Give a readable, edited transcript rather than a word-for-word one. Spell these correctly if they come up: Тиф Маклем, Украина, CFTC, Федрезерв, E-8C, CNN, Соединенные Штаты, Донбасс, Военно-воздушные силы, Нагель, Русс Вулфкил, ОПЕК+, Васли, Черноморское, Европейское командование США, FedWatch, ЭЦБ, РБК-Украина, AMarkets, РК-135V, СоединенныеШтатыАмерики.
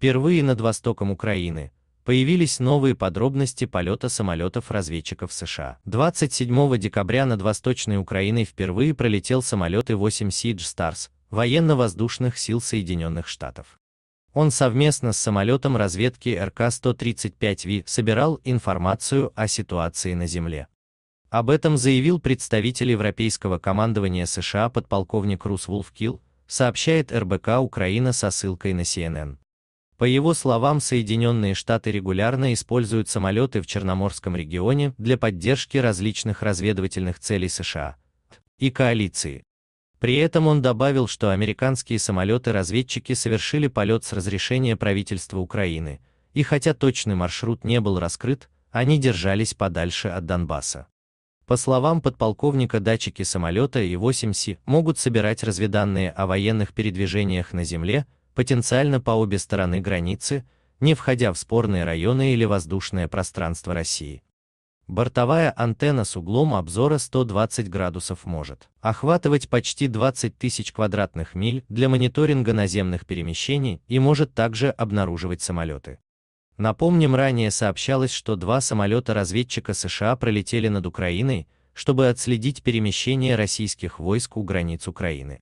Впервые над востоком Украины появились новые подробности полета самолетов-разведчиков США. 27 декабря над восточной Украиной впервые пролетел самолет E-8C Siege Stars военно-воздушных сил Соединенных Штатов. Он совместно с самолетом разведки РК-135V собирал информацию о ситуации на земле. Об этом заявил представитель Европейского командования США подполковник Русс Вулфкил, сообщает РБК-Украина со ссылкой на CNN. По его словам, Соединенные Штаты регулярно используют самолеты в Черноморском регионе для поддержки различных разведывательных целей США и коалиции. При этом он добавил, что американские самолеты-разведчики совершили полет с разрешения правительства Украины, и хотя точный маршрут не был раскрыт, они держались подальше от Донбасса. По словам подполковника, датчики самолета E-8C могут собирать разведданные о военных передвижениях на земле, потенциально по обе стороны границы, не входя в спорные районы или воздушное пространство России. Бортовая антенна с углом обзора 120 градусов может охватывать почти 20 тысяч квадратных миль для мониторинга наземных перемещений и может также обнаруживать самолеты. Напомним, ранее сообщалось, что два самолета-разведчика США пролетели над Украиной, чтобы отследить перемещение российских войск у границ Украины.